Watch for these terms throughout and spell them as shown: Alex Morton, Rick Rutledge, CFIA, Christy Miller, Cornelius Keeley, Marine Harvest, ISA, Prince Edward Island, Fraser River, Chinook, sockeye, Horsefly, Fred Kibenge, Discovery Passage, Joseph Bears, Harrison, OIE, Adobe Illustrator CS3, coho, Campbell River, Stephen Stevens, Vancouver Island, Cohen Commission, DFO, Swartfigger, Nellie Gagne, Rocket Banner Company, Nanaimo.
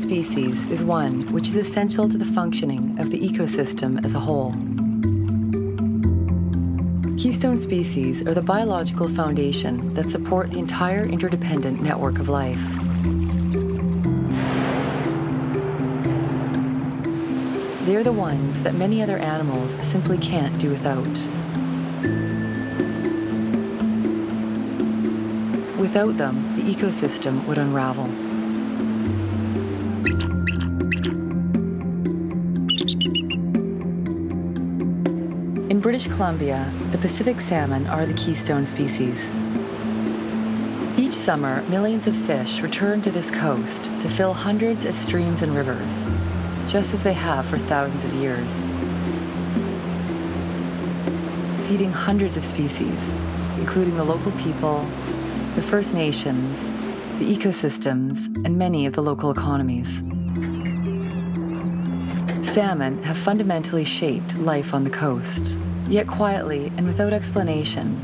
species is one which is essential to the functioning of the ecosystem as a whole. Keystone species are the biological foundation that support the entire interdependent network of life. They're the ones that many other animals simply can't do without. Without them, the ecosystem would unravel. In British Columbia, the Pacific salmon are the keystone species. Each summer, millions of fish return to this coast to fill hundreds of streams and rivers, just as they have for thousands of years, feeding hundreds of species, including the local people, the First Nations, the ecosystems, and many of the local economies. Salmon have fundamentally shaped life on the coast. Yet quietly and without explanation,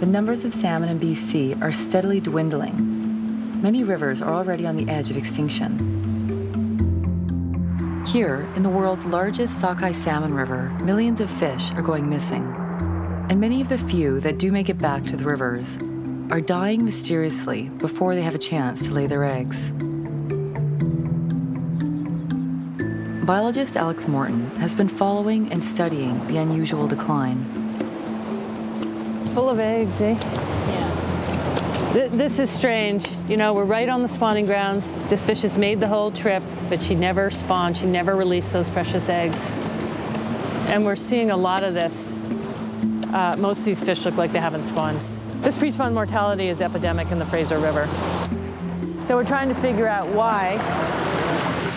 the numbers of salmon in BC are steadily dwindling. Many rivers are already on the edge of extinction. Here, in the world's largest sockeye salmon river, millions of fish are going missing. And many of the few that do make it back to the rivers are dying mysteriously before they have a chance to lay their eggs. Biologist Alex Morton has been following and studying the unusual decline. Full of eggs, eh? Yeah. This is strange. You know, we're right on the spawning grounds. This fish has made the whole trip, but she never spawned. She never released those precious eggs. And we're seeing a lot of this. Most of these fish look like they haven't spawned. This pre-spawn mortality is epidemic in the Fraser River. So we're trying to figure out why.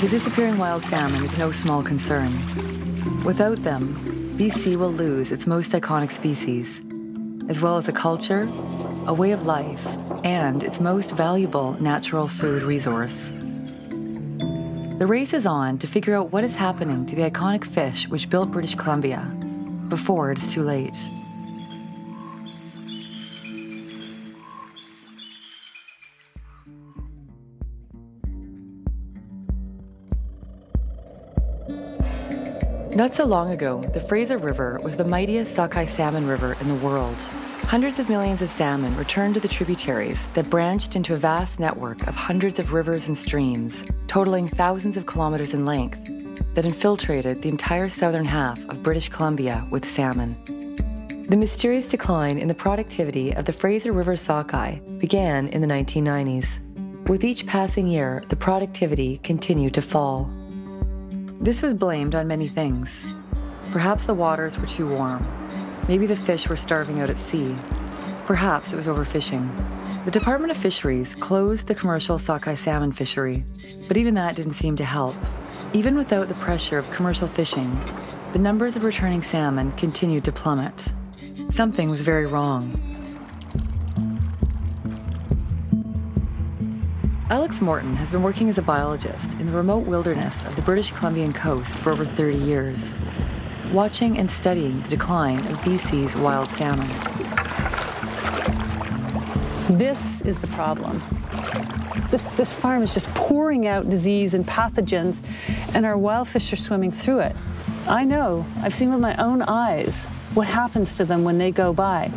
The disappearing wild salmon is no small concern. Without them, BC will lose its most iconic species, as well as a culture, a way of life, and its most valuable natural food resource. The race is on to figure out what is happening to the iconic fish which built British Columbia before it is too late. Not so long ago, the Fraser River was the mightiest sockeye salmon river in the world. Hundreds of millions of salmon returned to the tributaries that branched into a vast network of hundreds of rivers and streams, totaling thousands of kilometers in length, that infiltrated the entire southern half of British Columbia with salmon. The mysterious decline in the productivity of the Fraser River sockeye began in the 1990s. With each passing year, the productivity continued to fall. This was blamed on many things. Perhaps the waters were too warm. Maybe the fish were starving out at sea. Perhaps it was overfishing. The Department of Fisheries closed the commercial sockeye salmon fishery, but even that didn't seem to help. Even without the pressure of commercial fishing, the numbers of returning salmon continued to plummet. Something was very wrong. Alex Morton has been working as a biologist in the remote wilderness of the British Columbian coast for over 30 years, watching and studying the decline of BC's wild salmon. This is the problem. This farm is just pouring out disease and pathogens, and our wild fish are swimming through it. I know, I've seen with my own eyes what happens to them when they go by.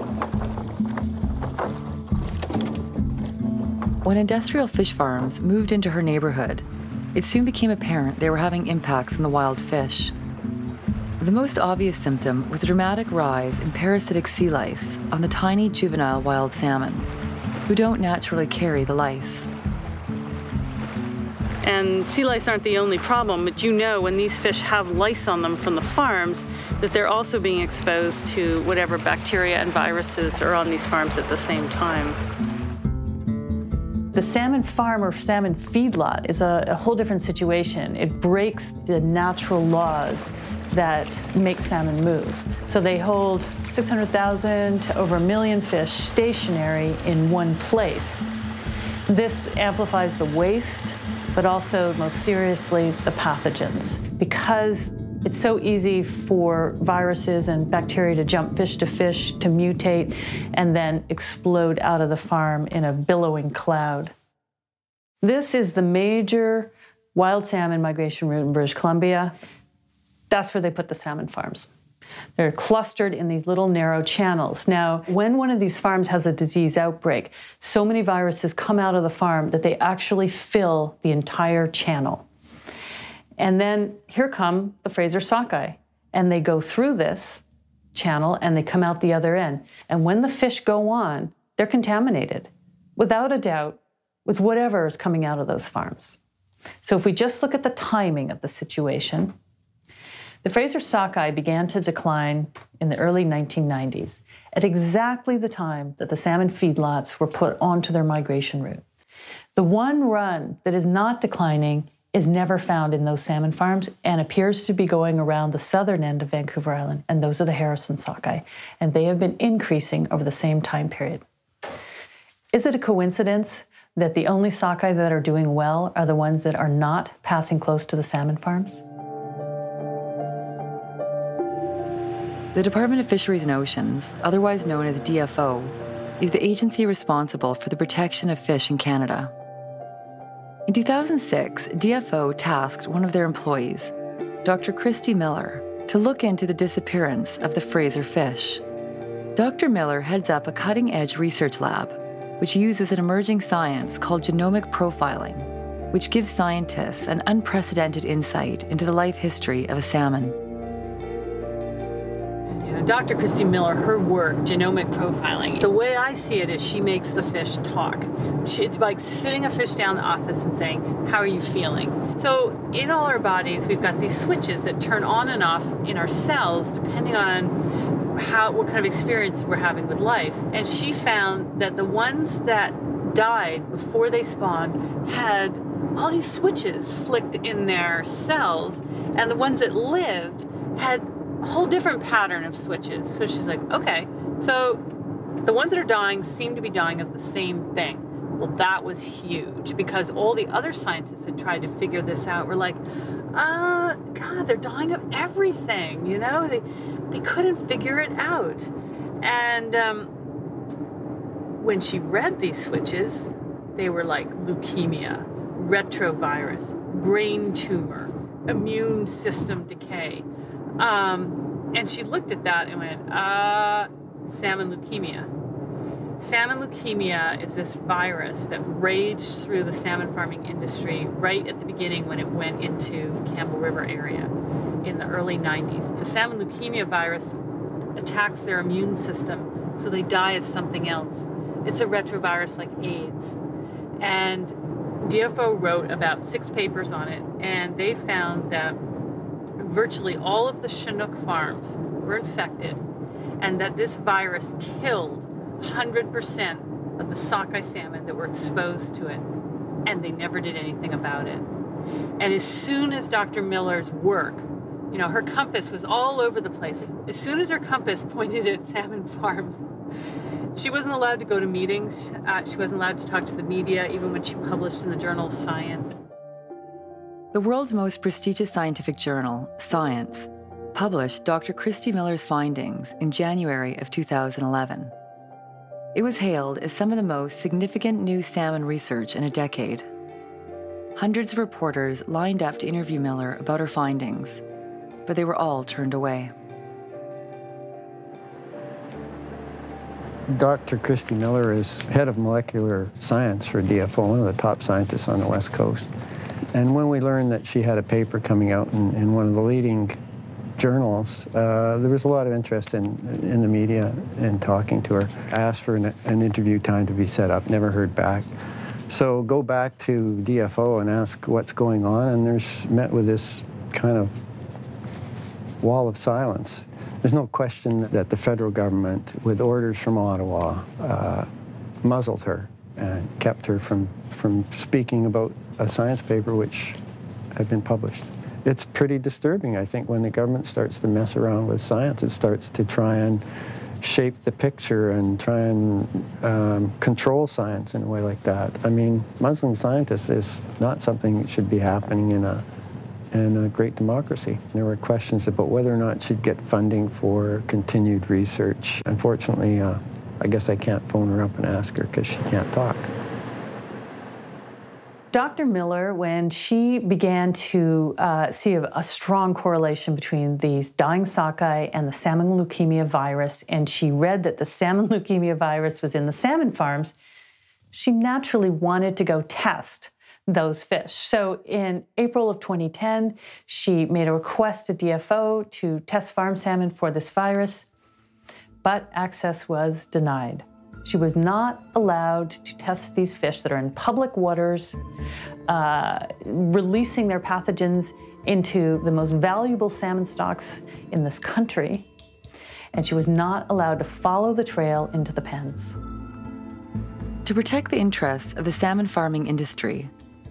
When industrial fish farms moved into her neighborhood, it soon became apparent they were having impacts on the wild fish. The most obvious symptom was a dramatic rise in parasitic sea lice on the tiny juvenile wild salmon, who don't naturally carry the lice. And sea lice aren't the only problem, but you know when these fish have lice on them from the farms, that they're also being exposed to whatever bacteria and viruses are on these farms at the same time. The salmon farm or salmon feedlot is a whole different situation. It breaks the natural laws that make salmon move. So they hold 600,000 to over 1 million fish stationary in one place. This amplifies the waste, but also, most seriously, the pathogens. Because it's so easy for viruses and bacteria to jump fish, to mutate, and then explode out of the farm in a billowing cloud. This is the major wild salmon migration route in British Columbia. That's where they put the salmon farms. They're clustered in these little narrow channels. Now, when one of these farms has a disease outbreak, so many viruses come out of the farm that they actually fill the entire channel. And then here come the Fraser sockeye, and they go through this channel and they come out the other end. And when the fish go on, they're contaminated, without a doubt, with whatever is coming out of those farms. So if we just look at the timing of the situation, the Fraser sockeye began to decline in the early 1990s, at exactly the time that the salmon feedlots were put onto their migration route. The one run that is not declining is never found in those salmon farms and appears to be going around the southern end of Vancouver Island, and those are the Harrison sockeye, and they have been increasing over the same time period. Is it a coincidence that the only sockeye that are doing well are the ones that are not passing close to the salmon farms? The Department of Fisheries and Oceans, otherwise known as DFO, is the agency responsible for the protection of fish in Canada. In 2006, DFO tasked one of their employees, Dr. Christy Miller, to look into the disappearance of the Fraser fish. Dr. Miller heads up a cutting-edge research lab, which uses an emerging science called genomic profiling, which gives scientists an unprecedented insight into the life history of a salmon. Dr. Christy Miller, her work, genomic profiling, the way I see it is she makes the fish talk. It's like sitting a fish down the office and saying, how are you feeling? So in all our bodies, we've got these switches that turn on and off in our cells, depending on what kind of experience we're having with life. And she found that the ones that died before they spawned had all these switches flicked in their cells, and the ones that lived had a whole different pattern of switches. So she's like, okay, so the ones that are dying seem to be dying of the same thing. Well, that was huge, because all the other scientists that tried to figure this out were like, God, they're dying of everything, you know? They couldn't figure it out. And when she read these switches, they were like leukemia, retrovirus, brain tumor, immune system decay. And she looked at that and went, salmon leukemia. Salmon leukemia is this virus that raged through the salmon farming industry right at the beginning when it went into the Campbell River area in the early 90s. The salmon leukemia virus attacks their immune system, so they die of something else. It's a retrovirus like AIDS. And DFO wrote about 6 papers on it, and they found that virtually all of the Chinook farms were infected, and that this virus killed 100% of the sockeye salmon that were exposed to it, and they never did anything about it. And as soon as Dr. Miller's work, you know, her compass was all over the place. As soon as her compass pointed at salmon farms, she wasn't allowed to go to meetings. She wasn't allowed to talk to the media, even when she published in the journal Science. The world's most prestigious scientific journal, Science, published Dr. Christy Miller's findings in January of 2011. It was hailed as some of the most significant new salmon research in a decade. Hundreds of reporters lined up to interview Miller about her findings, but they were all turned away. Dr. Christy Miller is head of molecular science for DFO, one of the top scientists on the West Coast. And when we learned that she had a paper coming out in one of the leading journals, there was a lot of interest in the media and talking to her. I asked for an interview time to be set up, never heard back. So go back to DFO and ask what's going on, and they're met with this kind of wall of silence. There's no question that the federal government, with orders from Ottawa, muzzled her and kept her from speaking about a science paper which had been published. It's pretty disturbing, I think, when the government starts to mess around with science. It starts to try and shape the picture and try and control science in a way like that. I mean, muzzling scientists is not something that should be happening in a great democracy. There were questions about whether or not she'd get funding for continued research. Unfortunately, I guess I can't phone her up and ask her because she can't talk. Dr. Miller, when she began to see a strong correlation between these dying sockeye and the salmon leukemia virus, and she read that the salmon leukemia virus was in the salmon farms, she naturally wanted to go test those fish. So in April of 2010, she made a request to DFO to test farm salmon for this virus, but access was denied. She was not allowed to test these fish that are in public waters, releasing their pathogens into the most valuable salmon stocks in this country. And she was not allowed to follow the trail into the pens. To protect the interests of the salmon farming industry,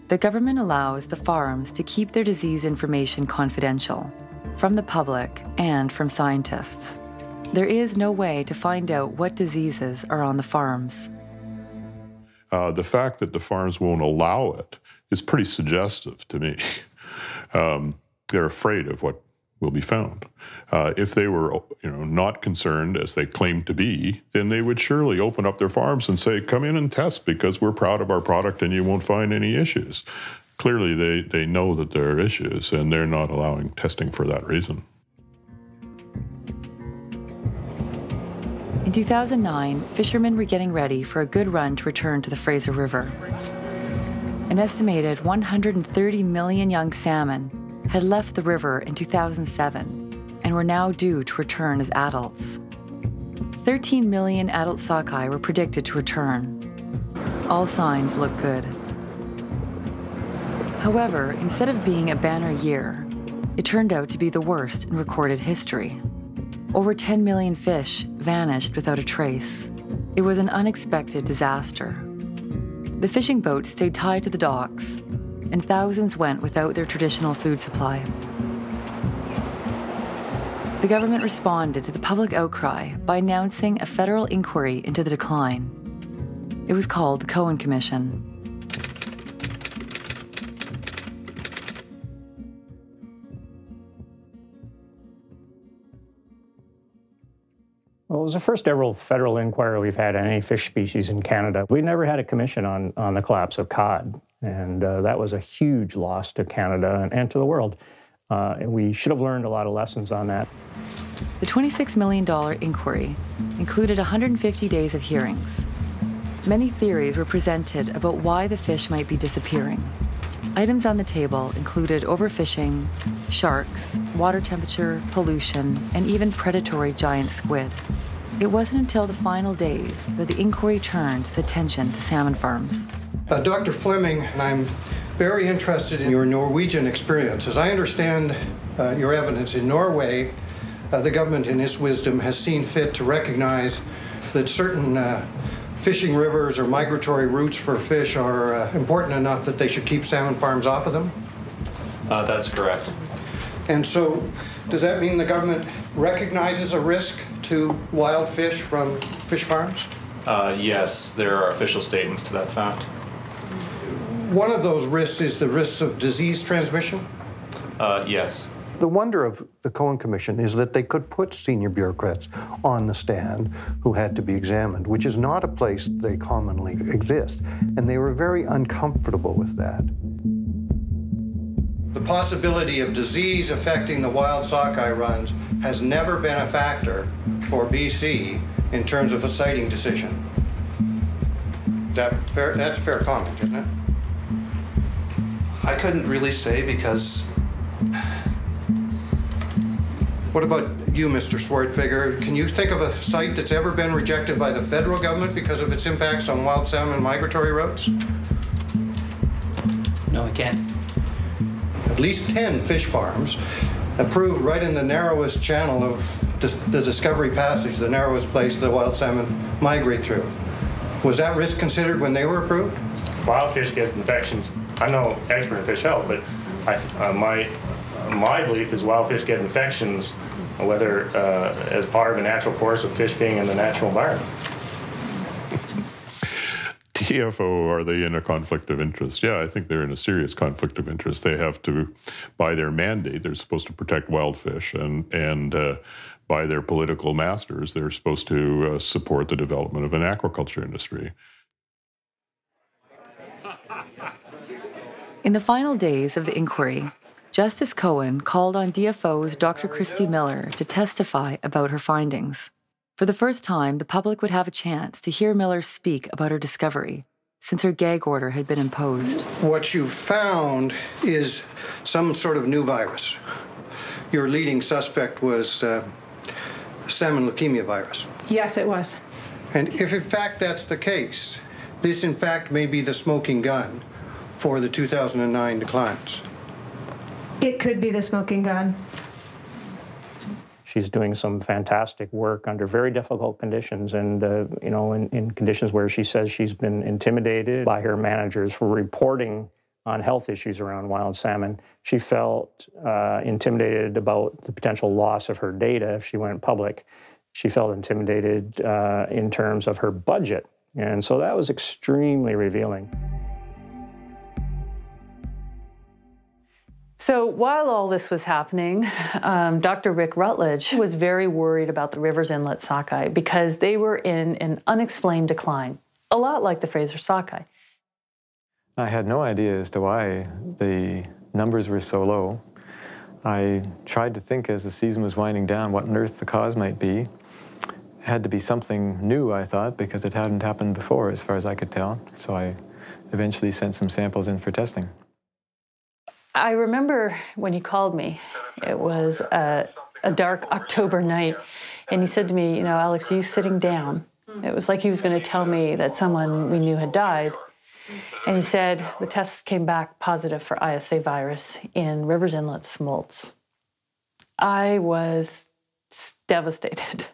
the government allows the farms to keep their disease information confidential from the public and from scientists. There is no way to find out what diseases are on the farms. The fact that the farms won't allow it is pretty suggestive to me. They're afraid of what will be found. If they were not concerned, as they claim to be, then they would surely open up their farms and say, come in and test because we're proud of our product and you won't find any issues. Clearly, they know that there are issues and they're not allowing testing for that reason. In 2009, fishermen were getting ready for a good run to return to the Fraser River. An estimated 130 million young salmon had left the river in 2007 and were now due to return as adults. 13 million adult sockeye were predicted to return. All signs look good. However, instead of being a banner year, it turned out to be the worst in recorded history. Over 10 million fish vanished without a trace. It was an unexpected disaster. The fishing boats stayed tied to the docks, and thousands went without their traditional food supply. The government responded to the public outcry by announcing a federal inquiry into the decline. It was called the Cohen Commission. Well, it was the first ever federal inquiry we've had on any fish species in Canada. We never had a commission on the collapse of cod, and that was a huge loss to Canada and to the world. And we should have learned a lot of lessons on that. The $26 million inquiry included 150 days of hearings. Many theories were presented about why the fish might be disappearing. Items on the table included overfishing, sharks, water temperature, pollution, and even predatory giant squid. It wasn't until the final days that the inquiry turned its attention to salmon farms. Dr. Fleming, I'm very interested in your Norwegian experience. As I understand your evidence in Norway, the government in its wisdom has seen fit to recognize that certain fishing rivers or migratory routes for fish are important enough that they should keep salmon farms off of them? That's correct. And so, does that mean the government recognizes a risk to wild fish from fish farms? Yes, there are official statements to that fact. One of those risks is the risk of disease transmission? Yes. The wonder of the Cohen Commission is that they could put senior bureaucrats on the stand who had to be examined, which is not a place they commonly exist, and they were very uncomfortable with that. The possibility of disease affecting the wild sockeye runs has never been a factor for BC in terms of a siting decision. That's a fair comment, isn't it? I couldn't really say because... What about you, Mr. Swartfigger? Can you think of a site that's ever been rejected by the federal government because of its impacts on wild salmon migratory routes? No, I can't. At least 10 fish farms approved right in the narrowest channel of the Discovery Passage, the narrowest place the wild salmon migrate through. Was that risk considered when they were approved? Wild fish get infections. I'm no expert in fish health, but my belief is wild fish get infections, whether as part of a natural course of fish being in the natural environment. DFO, are they in a conflict of interest? Yeah, I think they're in a serious conflict of interest. They have to, by their mandate, they're supposed to protect wild fish, and by their political masters, they're supposed to support the development of an aquaculture industry. In the final days of the inquiry, Justice Cohen called on DFO's Dr. Christy Miller to testify about her findings. For the first time, the public would have a chance to hear Miller speak about her discovery, since her gag order had been imposed. What you found is some sort of new virus. Your leading suspect was salmon leukemia virus. Yes, it was. And if in fact that's the case, this in fact may be the smoking gun for the 2009 declines. It could be the smoking gun. She's doing some fantastic work under very difficult conditions and, you know, in conditions where she says she's been intimidated by her managers for reporting on health issues around wild salmon. She felt intimidated about the potential loss of her data if she went public. She felt intimidated in terms of her budget. And so that was extremely revealing. So while all this was happening, Dr. Rick Rutledge was very worried about the Rivers Inlet sockeye because they were in an unexplained decline, a lot like the Fraser sockeye. I had no idea as to why the numbers were so low. I tried to think as the season was winding down what on earth the cause might be. It had to be something new, I thought, because it hadn't happened before as far as I could tell. So I eventually sent some samples in for testing. I remember when he called me, it was a dark October night, and he said to me, you know, Alex, are you sitting down? It was like he was going to tell me that someone we knew had died. And he said the tests came back positive for ISA virus in Rivers Inlet smolts. I was devastated.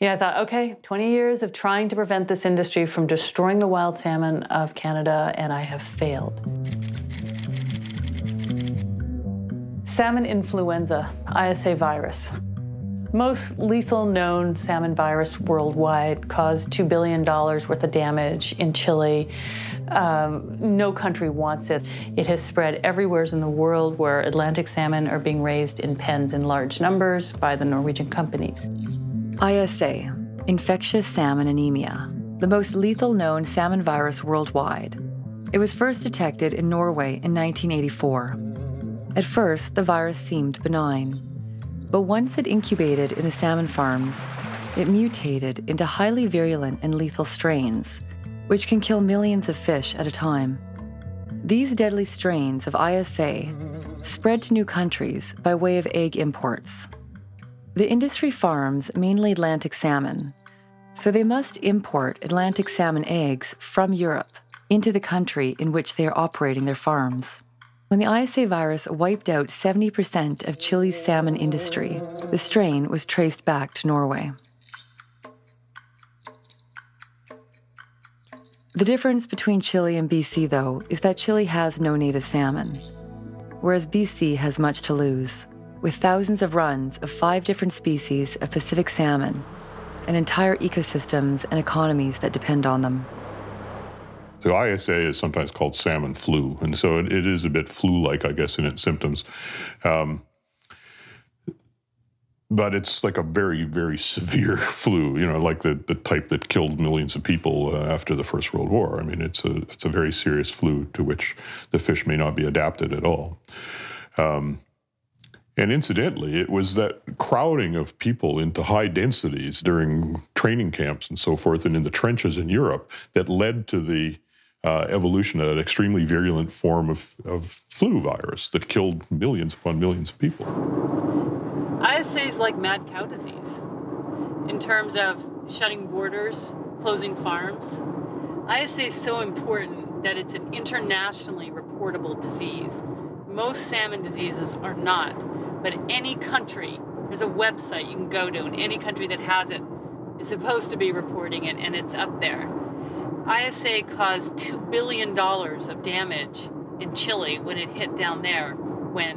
You know, I thought, okay, 20 years of trying to prevent this industry from destroying the wild salmon of Canada, and I have failed. Salmon influenza, ISA virus. Most lethal known salmon virus worldwide, caused $2 billion worth of damage in Chile. No country wants it. It has spread everywhere in the world where Atlantic salmon are being raised in pens in large numbers by the Norwegian companies. ISA, infectious salmon anemia, the most lethal known salmon virus worldwide. It was first detected in Norway in 1984. At first, the virus seemed benign, but once it incubated in the salmon farms, it mutated into highly virulent and lethal strains, which can kill millions of fish at a time. These deadly strains of ISA spread to new countries by way of egg imports. The industry farms mainly Atlantic salmon, so they must import Atlantic salmon eggs from Europe into the country in which they are operating their farms. When the ISA virus wiped out 70% of Chile's salmon industry, the strain was traced back to Norway. The difference between Chile and BC, though, is that Chile has no native salmon, whereas BC has much to lose, with thousands of runs of 5 different species of Pacific salmon and entire ecosystems and economies that depend on them. So ISA is sometimes called salmon flu, and so it is a bit flu-like, I guess, in its symptoms. But it's like a very, very severe flu, you know, like the type that killed millions of people after the First World War. I mean, it's a very serious flu to which the fish may not be adapted at all. And incidentally, it was that crowding of people into high densities during training camps and so forth and in the trenches in Europe that led to the evolution of an extremely virulent form of flu virus that killed millions upon millions of people. ISA is like mad cow disease in terms of shutting borders, closing farms. ISA is so important that it's an internationally reportable disease. Most salmon diseases are not, but any country, there's a website you can go to, and any country that has it is supposed to be reporting it, and it's up there. ISA caused $2 billion of damage in Chile when it hit down there, when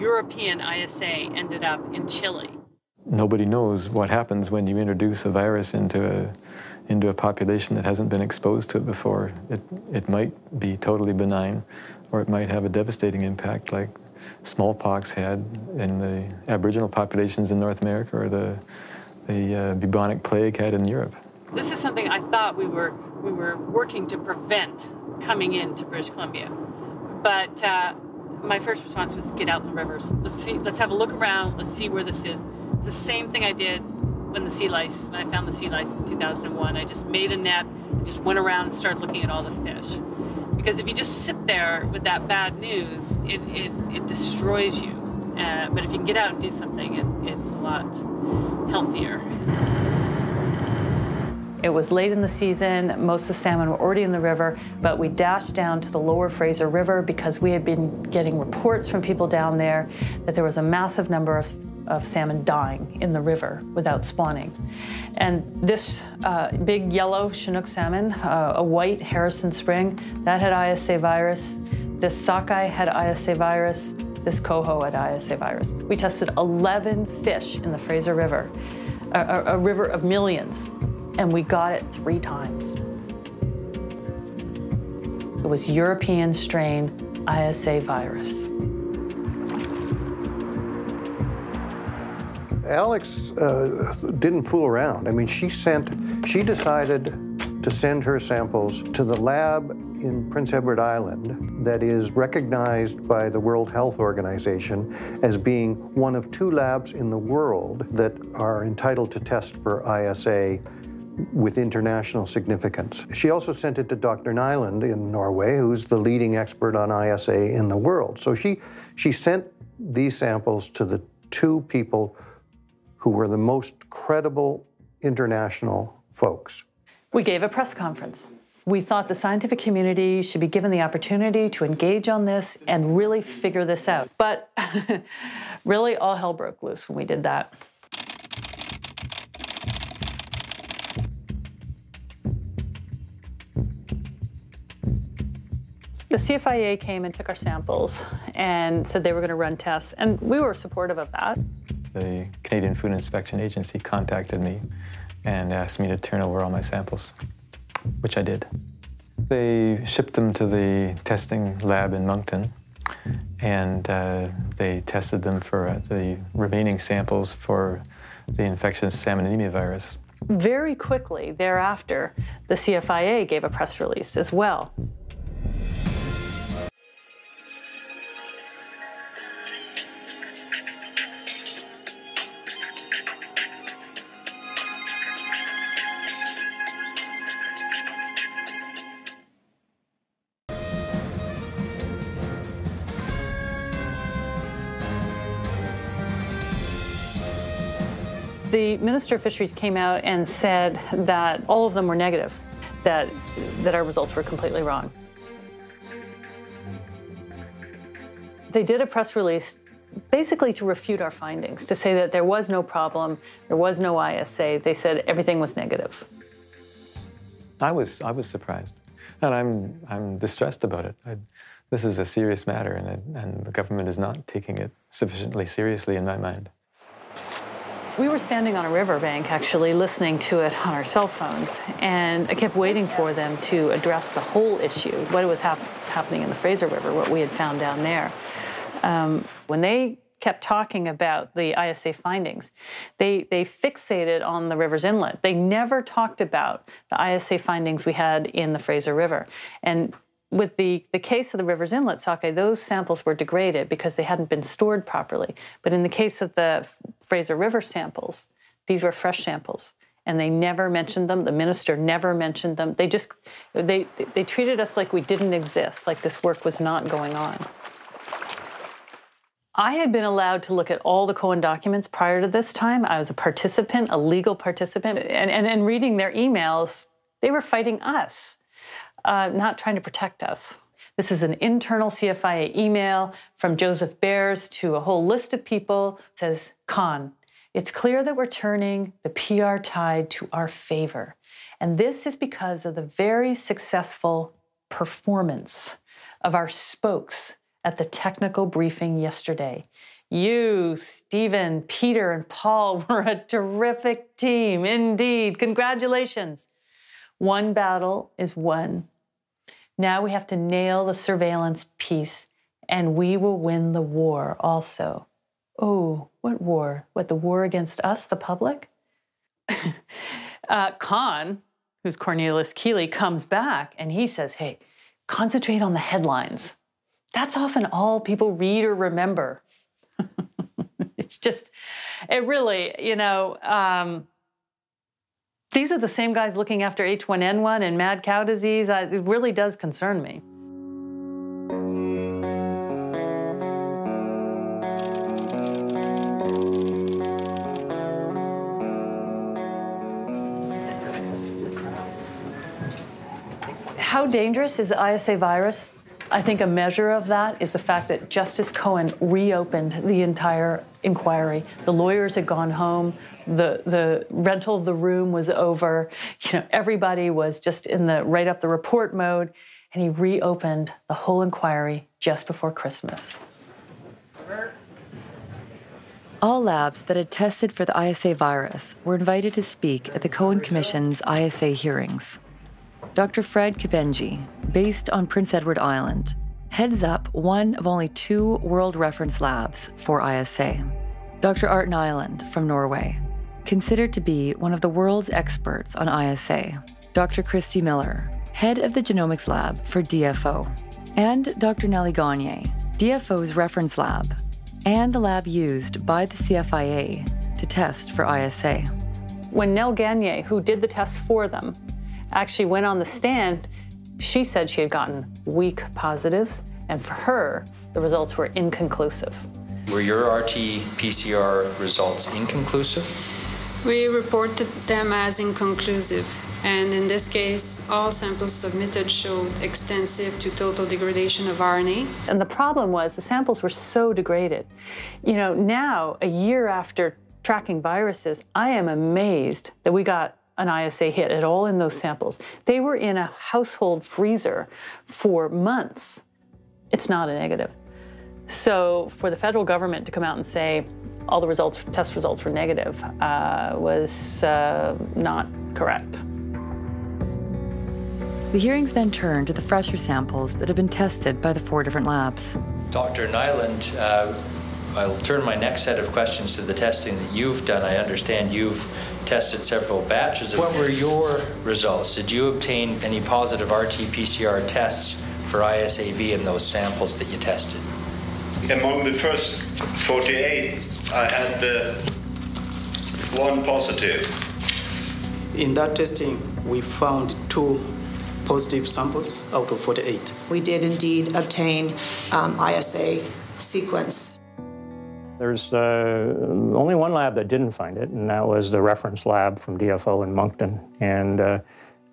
European ISA ended up in Chile. Nobody knows what happens when you introduce a virus into a population that hasn't been exposed to it before. It might be totally benign, or it might have a devastating impact like smallpox had in the Aboriginal populations in North America, or the bubonic plague had in Europe. This is something I thought we were working to prevent coming into British Columbia. But my first response was get out in the rivers. Let's see, let's have a look around. Let's see where this is. It's the same thing I did when the sea lice, when I found the sea lice in 2001. I just made a net and just went around and started looking at all the fish. Because if you just sit there with that bad news, it destroys you. But if you can get out and do something, it's a lot healthier. It was late in the season, most of the salmon were already in the river, but we dashed down to the lower Fraser River because we had been getting reports from people down there that there was a massive number of salmon dying in the river without spawning. And this big yellow Chinook salmon, a white Harrison spring, that had ISA virus. This sockeye had ISA virus. This coho had ISA virus. We tested 11 fish in the Fraser River, a river of millions, and we got it 3 times. It was European strain ISA virus. Alex didn't fool around. I mean, she decided to send her samples to the lab in Prince Edward Island that is recognized by the World Health Organization as being one of 2 labs in the world that are entitled to test for ISA with international significance. She also sent it to Dr. Nylund in Norway, who's the leading expert on ISA in the world. So she sent these samples to the 2 people who were the most credible international folks. We gave a press conference. We thought the scientific community should be given the opportunity to engage on this and really figure this out. But really all hell broke loose when we did that. The CFIA came and took our samples and said they were going to run tests, and we were supportive of that. The Canadian Food Inspection Agency contacted me and asked me to turn over all my samples, which I did. They shipped them to the testing lab in Moncton, and they tested them for the remaining samples for the infectious salmonemia virus. Very quickly thereafter, the CFIA gave a press release as well. The Minister of Fisheries came out and said that all of them were negative, that our results were completely wrong. They did a press release basically to refute our findings, to say that there was no problem, there was no ISA. They said everything was negative. I was surprised, and I'm distressed about it. This is a serious matter, and the government is not taking it sufficiently seriously in my mind. We were standing on a riverbank, actually, listening to it on our cell phones, and I kept waiting for them to address the whole issue, what was happening in the Fraser River, what we had found down there. When they kept talking about the ISA findings, they fixated on the Rivers Inlet. They never talked about the ISA findings we had in the Fraser River. And with the case of the Rivers Inlet sockeye, those samples were degraded because they hadn't been stored properly. But in the case of the Fraser River samples, these were fresh samples, and they never mentioned them. The minister never mentioned them. They just, they treated us like we didn't exist, like this work was not going on. I had been allowed to look at all the Cohen documents prior to this time. I was a participant, a legal participant, and reading their emails, they were fighting us. Not trying to protect us. This is an internal CFIA email from Joseph Bears to a whole list of people. It says, Con, it's clear that we're turning the PR tide to our favor. And this is because of the very successful performance of our spokes at the technical briefing yesterday. You, Stephen, Peter, and Paul were a terrific team, indeed. Congratulations. One battle is won. Now we have to nail the surveillance piece, and we will win the war also. Oh, what war? What, the war against us, the public? Con, who's Cornelius Keeley, comes back, and he says, hey, concentrate on the headlines. that's often all people read or remember. It's just, it really, you know, these are the same guys looking after H1N1 and mad cow disease. It really does concern me. How dangerous is the ISA virus? I think a measure of that is the fact that Justice Cohen reopened the entire inquiry. The lawyers had gone home. The rental of the room was over. You know, everybody was just in the write up the report mode, and he reopened the whole inquiry just before Christmas. All labs that had tested for the ISA virus were invited to speak at the Cohen Commission's ISA hearings. Dr. Fred Kibenge, based on Prince Edward Island, heads up one of only two world reference labs for ISA. Dr. Arnt Nylund from Norway, considered to be one of the world's experts on ISA. Dr. Christy Miller, head of the genomics lab for DFO. And Dr. Nellie Gagne, DFO's reference lab, and the lab used by the CFIA to test for ISA. When Nellie Gagne, who did the test for them, actually went on the stand, she said she had gotten weak positives, and for her, the results were inconclusive. Were your RT-PCR results inconclusive? We reported them as inconclusive, and in this case, all samples submitted showed extensive to total degradation of RNA. And the problem was the samples were so degraded. You know, now, a year after tracking viruses, I am amazed that we got an ISA hit at all in those samples. They were in a household freezer for months. It's not a negative. So for the federal government to come out and say all the results, test results were negative was not correct. The hearings then turned to the fresher samples that had been tested by the four different labs. Dr. Nylund, I'll turn my next set of questions to the testing that you've done. I understand you've tested several batches. What were your results? Did you obtain any positive RT-PCR tests for ISAV in those samples that you tested? Among the first 48, I had one positive. In that testing, we found two positive samples out of 48. We did indeed obtain ISA sequence. There's only one lab that didn't find it, and that was the reference lab from DFO in Moncton. And,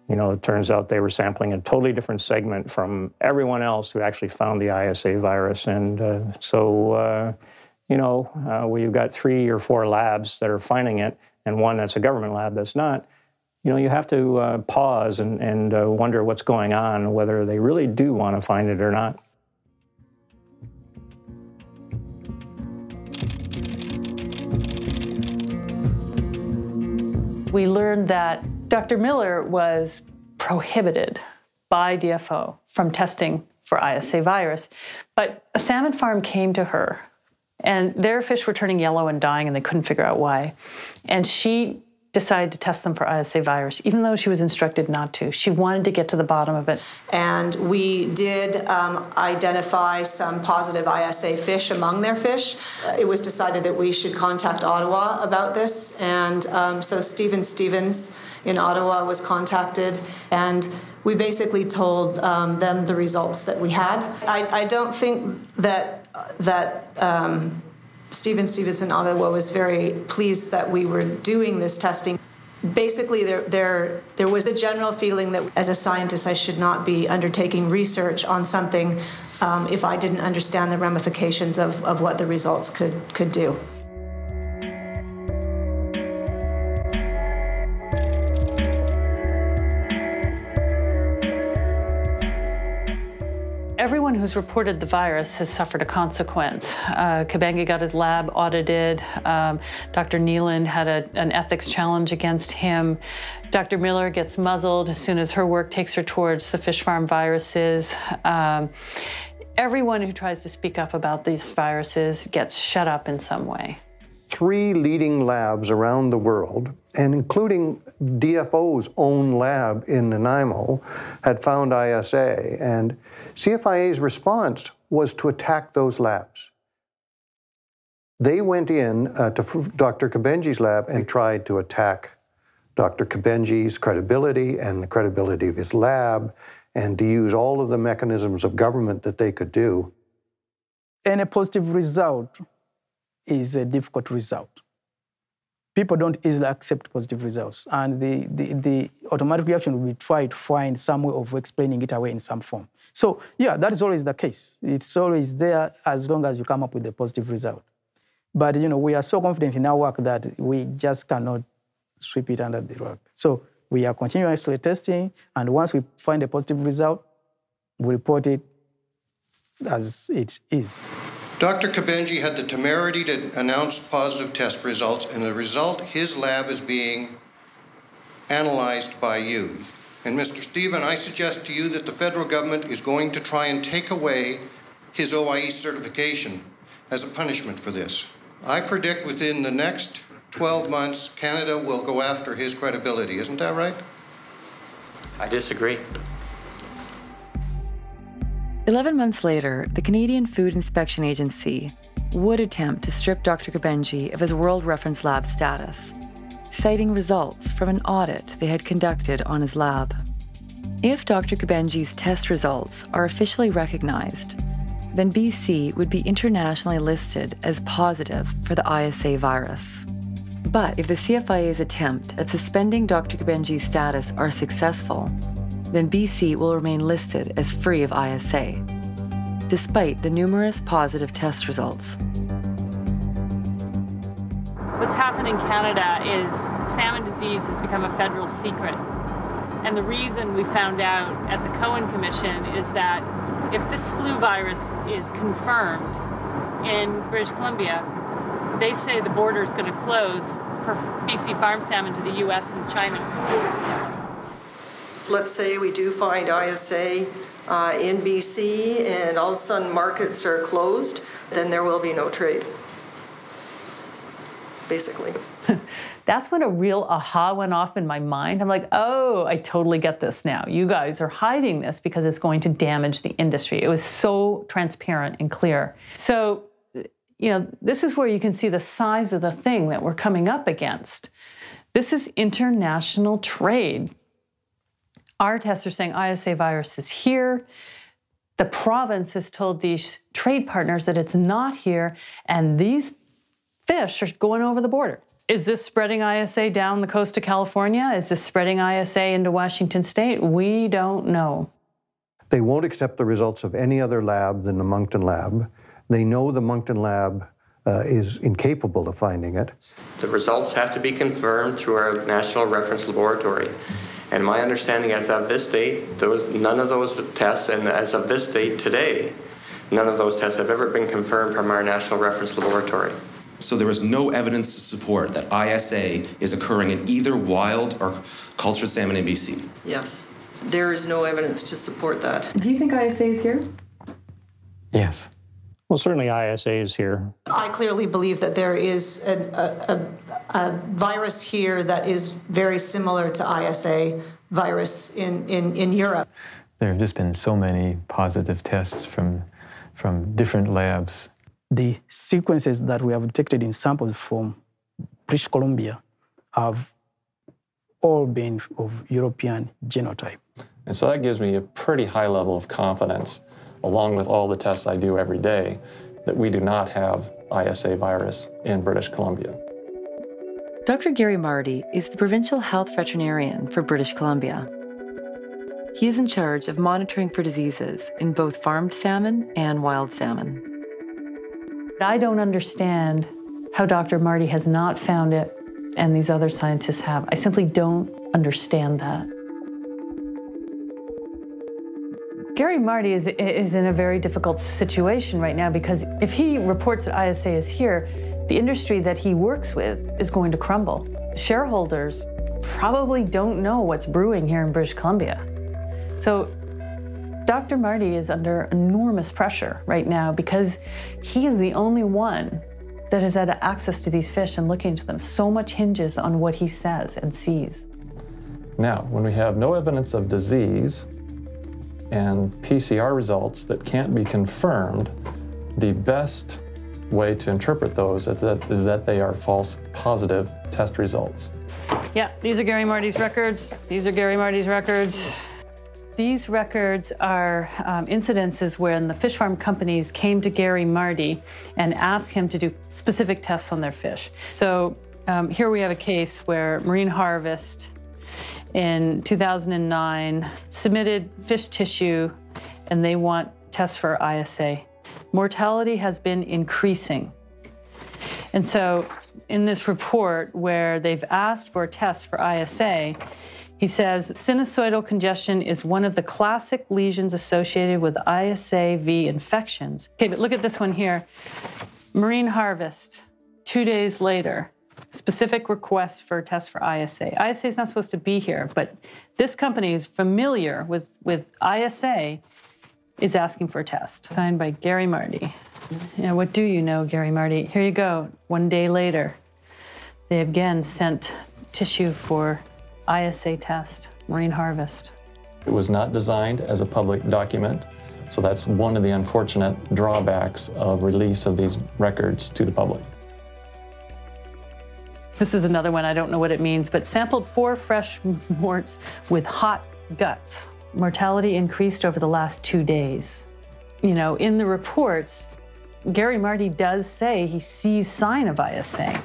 you know, it turns out they were sampling a totally different segment from everyone else who actually found the ISA virus. And you know, we've got 3 or 4 labs that are finding it, and one that's a government lab that's not. You know, you have to pause and wonder what's going on, whether they really do want to find it or not. We learned that Dr. Miller was prohibited by DFO from testing for ISA virus, but a salmon farm came to her, and their fish were turning yellow and dying, and they couldn't figure out why. And she decided to test them for ISA virus, even though she was instructed not to. She wanted to get to the bottom of it. And we did identify some positive ISA fish among their fish. It was decided that we should contact Ottawa about this, and so Stephen Stevens in Ottawa was contacted, and we basically told them the results that we had. I don't think that Stephen Stevens in Ottawa was very pleased that we were doing this testing. Basically, there was a general feeling that as a scientist, I should not be undertaking research on something if I didn't understand the ramifications of what the results could do. Everyone who's reported the virus has suffered a consequence. Kibenge got his lab audited. Dr. Nylund had an ethics challenge against him. Dr. Miller gets muzzled as soon as her work takes her towards the fish farm viruses. Everyone who tries to speak up about these viruses gets shut up in some way. three leading labs around the world, and including DFO's own lab in Nanaimo, had found ISA, and CFIA's response was to attack those labs. They went in to Dr. Kibenge's lab and tried to attack Dr. Kibenge's credibility and the credibility of his lab, and to use all of the mechanisms of government that they could do. Any positive result is a difficult result. People don't easily accept positive results, and the automatic reaction will be try to find some way of explaining it away in some form. So yeah, that is always the case. It's always there as long as you come up with a positive result. But you know, we are so confident in our work that we just cannot sweep it under the rug. So we are continuously testing, and once we find a positive result, we report it as it is. Dr. Kibenge had the temerity to announce positive test results, and as a result, his lab is being analyzed by you. And Mr. Stephen, I suggest to you that the federal government is going to try and take away his OIE certification as a punishment for this. I predict within the next 12 months, Canada will go after his credibility. Isn't that right? I disagree. 11 months later, the Canadian Food Inspection Agency would attempt to strip Dr. Kibenge of his World Reference Lab status, citing results from an audit they had conducted on his lab. If Dr. Kibenge's test results are officially recognized, then BC would be internationally listed as positive for the ISA virus. But if the CFIA's attempt at suspending Dr. Kibenge's status are successful, then BC will remain listed as free of ISA, despite the numerous positive test results. What's happened in Canada is salmon disease has become a federal secret. And the reason we found out at the Cohen Commission is that if this flu virus is confirmed in British Columbia, they say the border is going to close for BC farm salmon to the US and China. Let's say we do find ISA in BC and all of a sudden markets are closed, then there will be no trade, basically. That's when a real aha went off in my mind. I'm like, oh, I totally get this now. You guys are hiding this because it's going to damage the industry. It was so transparent and clear. So, you know, this is where you can see the size of the thing that we're coming up against. This is international trade. Our tests are saying ISA virus is here. The province has told these trade partners that it's not here, and these fish are going over the border. Is this spreading ISA down the coast of California? Is this spreading ISA into Washington state? We don't know. They won't accept the results of any other lab than the Moncton lab. They know the Moncton lab is incapable of finding it. The results have to be confirmed through our National Reference Laboratory. And my understanding as of this date, none of those tests, and as of this date today, none of those tests have ever been confirmed from our National Reference Laboratory. So there is no evidence to support that ISA is occurring in either wild or cultured salmon in BC. Yes, there is no evidence to support that. Do you think ISA is here? Yes. Well, certainly ISA is here. I clearly believe that there is a virus here that is very similar to ISA virus in Europe. There have just been so many positive tests from different labs. The sequences that we have detected in samples from British Columbia have all been of European genotype. And so that gives me a pretty high level of confidence, along with all the tests I do every day, that we do not have ISA virus in British Columbia. Dr. Gary Marty is the provincial health veterinarian for British Columbia. He is in charge of monitoring for diseases in both farmed salmon and wild salmon. I don't understand how Dr. Marty has not found it and these other scientists have. I simply don't understand that. Gary Marty is in a very difficult situation right now, because if he reports that ISA is here, the industry that he works with is going to crumble. Shareholders probably don't know what's brewing here in British Columbia. So Dr. Marty is under enormous pressure right now because he is the only one that has had access to these fish and looking into them. So much hinges on what he says and sees. Now, when we have no evidence of disease and PCR results that can't be confirmed, the best way to interpret those is that they are false positive test results. Yeah, these are Gary Marty's records. These are Gary Marty's records. These records are incidences when the fish farm companies came to Gary Marty and asked him to do specific tests on their fish. So here we have a case where Marine Harvest in 2009 submitted fish tissue and they want tests for ISA. Mortality has been increasing. And so in this report where they've asked for a test for ISA, he says, sinusoidal congestion is one of the classic lesions associated with ISAV infections. Okay, but look at this one here. Marine Harvest, 2 days later, specific request for a test for ISA. ISA is not supposed to be here, but this company is familiar with ISA is asking for a test. Signed by Gary Marty. Yeah, what do you know, Gary Marty? Here you go, 1 day later. They again sent tissue for ISA test, Marine Harvest. It was not designed as a public document, so that's one of the unfortunate drawbacks of release of these records to the public. This is another one, I don't know what it means, but sampled 4 fresh morts with hot guts. Mortality increased over the last 2 days. You know, in the reports, Gary Marty does say he sees sign of ISA.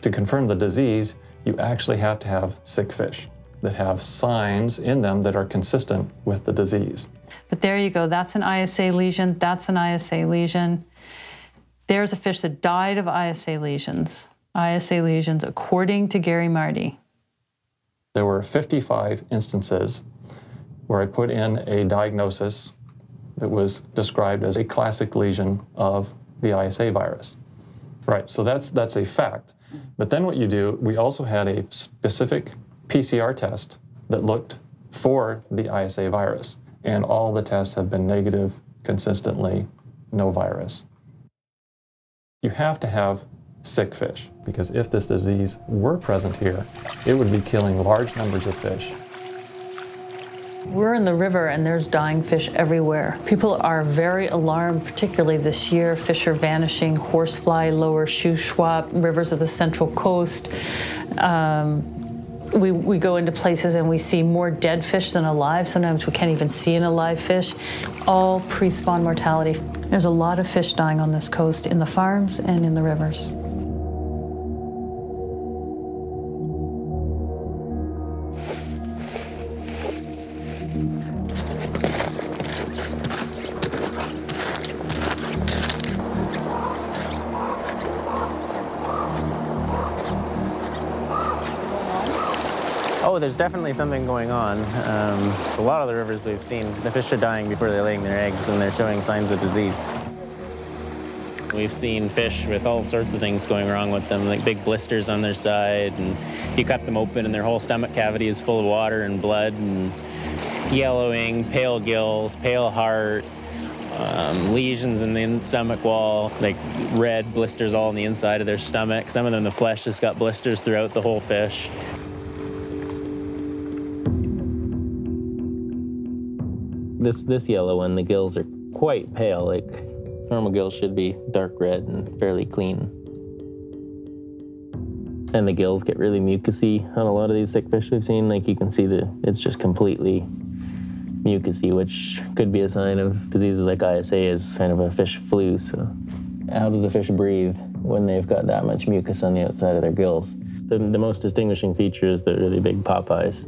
To confirm the disease, you actually have to have sick fish that have signs in them that are consistent with the disease. But there you go, that's an ISA lesion, that's an ISA lesion. There's a fish that died of ISA lesions according to Gary Marty. There were 55 instances where I put in a diagnosis that was described as a classic lesion of the ISA virus. Right, so that's a fact. But then what you do, we also had a specific PCR test that looked for the ISA virus, and all the tests have been negative consistently, no virus. You have to have sick fish, because if this disease were present here, it would be killing large numbers of fish. We're in the river and there's dying fish everywhere. People are very alarmed, particularly this year. Fish are vanishing, horsefly, lower Shuswap, rivers of the central coast. We go into places and we see more dead fish than alive. Sometimes we can't even see an alive fish. All pre-spawn mortality. There's a lot of fish dying on this coast in the farms and in the rivers. There's definitely something going on. A lot of the rivers we've seen, the fish are dying before they're laying their eggs and they're showing signs of disease. We've seen fish with all sorts of things going wrong with them, like big blisters on their side, and you cut them open and their whole stomach cavity is full of water and blood and yellowing, pale gills, pale heart, lesions in the stomach wall, like red blisters all on the inside of their stomach. Some of them, the flesh has got blisters throughout the whole fish. This yellow one, the gills are quite pale. Like normal gills should be dark red and fairly clean. And the gills get really mucusy on a lot of these sick fish we've seen. Like you can see it's just completely mucusy, which could be a sign of diseases like ISA is kind of a fish flu. So how does a fish breathe when they've got that much mucus on the outside of their gills? The most distinguishing feature is the really big pop eyes.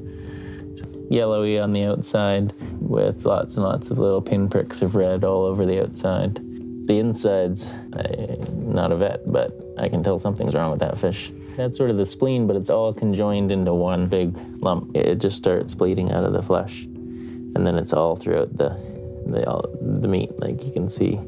Yellowy on the outside with lots and lots of little pinpricks of red all over the outside. The insides, I'm not a vet, but I can tell something's wrong with that fish. That's sort of the spleen, but it's all conjoined into one big lump. It just starts bleeding out of the flesh, and then it's all throughout the meat. Like you can see,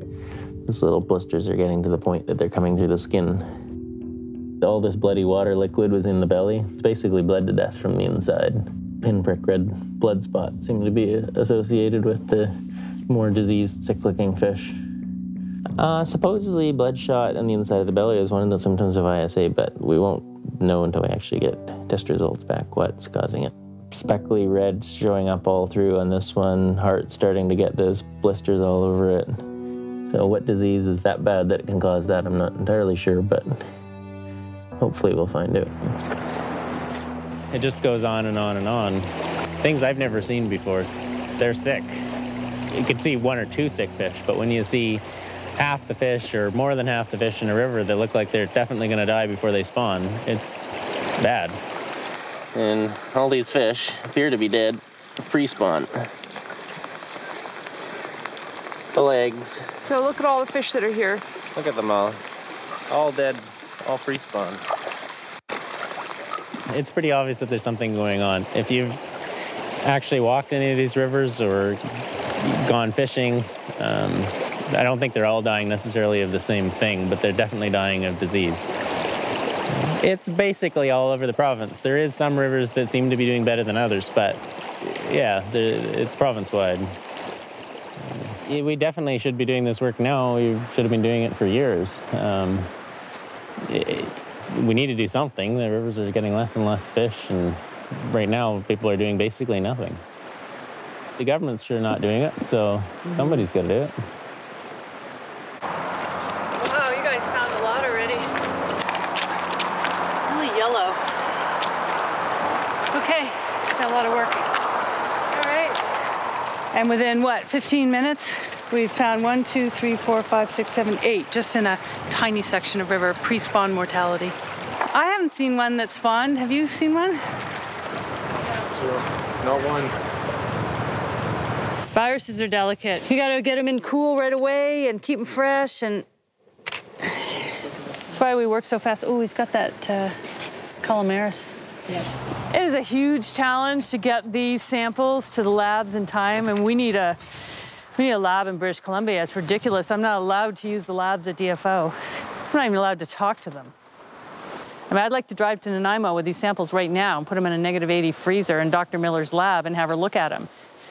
those little blisters are getting to the point that they're coming through the skin. All this bloody water liquid was in the belly. It's basically bled to death from the inside. Pinprick red blood spots seem to be associated with the more diseased, sick-looking fish. Supposedly bloodshot on the inside of the belly is one of the symptoms of ISA, but we won't know until we actually get test results back what's causing it. Speckly red showing up all through on this one, heart starting to get those blisters all over it. So what disease is that bad that it can cause that? I'm not entirely sure, but hopefully we'll find out. It just goes on and on and on. Things I've never seen before. They're sick. You could see one or two sick fish, but when you see half the fish or more than half the fish in a river that look like they're definitely gonna die before they spawn, it's bad. And all these fish appear to be dead pre-spawn. The legs. So look at all the fish that are here. Look at them all. All dead, all pre-spawn. It's pretty obvious that there's something going on. If you've actually walked any of these rivers or gone fishing, I don't think they're all dying necessarily of the same thing, but they're definitely dying of disease. It's basically all over the province. There is some rivers that seem to be doing better than others, but yeah, it's province-wide. So, we definitely should be doing this work now. We should have been doing it for years. We need to do something. The rivers are getting less and less fish, and right now people are doing basically nothing. The government's sure not doing it, so somebody's got to do it. Wow, you guys found a lot already. Really yellow. Okay, got a lot of work. All right. And within, what, 15 minutes, we've found 1, 2, 3, 4, 5, 6, 7, 8, just in a tiny section of river, pre-spawn mortality. I haven't seen one that spawned. Have you seen one? Zero. Not one. Viruses are delicate. You gotta get them in cool right away and keep them fresh, and that's why we work so fast. Oh, he's got that calamaris. Yes. It is a huge challenge to get these samples to the labs in time, and we need a lab in British Columbia. It's ridiculous. I'm not allowed to use the labs at DFO. I'm not even allowed to talk to them. I mean, I'd like to drive to Nanaimo with these samples right now and put them in a -80 freezer in Dr. Miller's lab and have her look at them.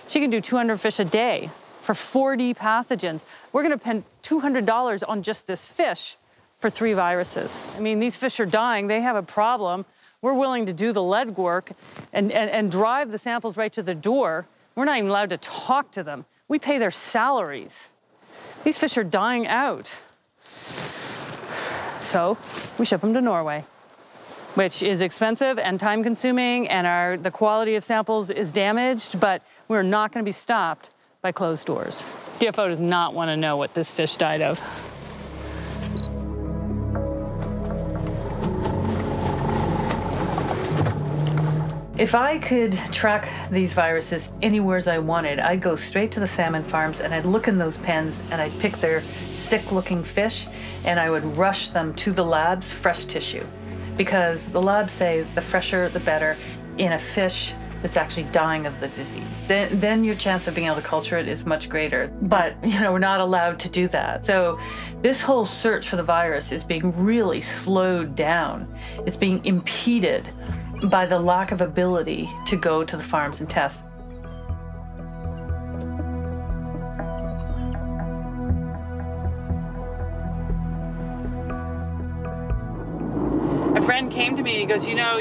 She can do 200 fish a day for 40 pathogens. We're gonna spend $200 on just this fish for 3 viruses. I mean, these fish are dying, they have a problem. We're willing to do the lead work and drive the samples right to the door. We're not even allowed to talk to them. We pay their salaries. These fish are dying out. So we ship them to Norway, which is expensive and time-consuming, and the quality of samples is damaged, but we're not going to be stopped by closed doors. DFO does not want to know what this fish died of. If I could track these viruses anywhere as I wanted, I'd go straight to the salmon farms, and I'd look in those pens, and I'd pick their sick-looking fish, and I would rush them to the lab's fresh tissue, because the labs say the fresher, the better in a fish that's actually dying of the disease. Then your chance of being able to culture it is much greater. But, you know, we're not allowed to do that. So this whole search for the virus is being really slowed down. It's being impeded by the lack of ability to go to the farms and test. A friend came to me and he goes, you know,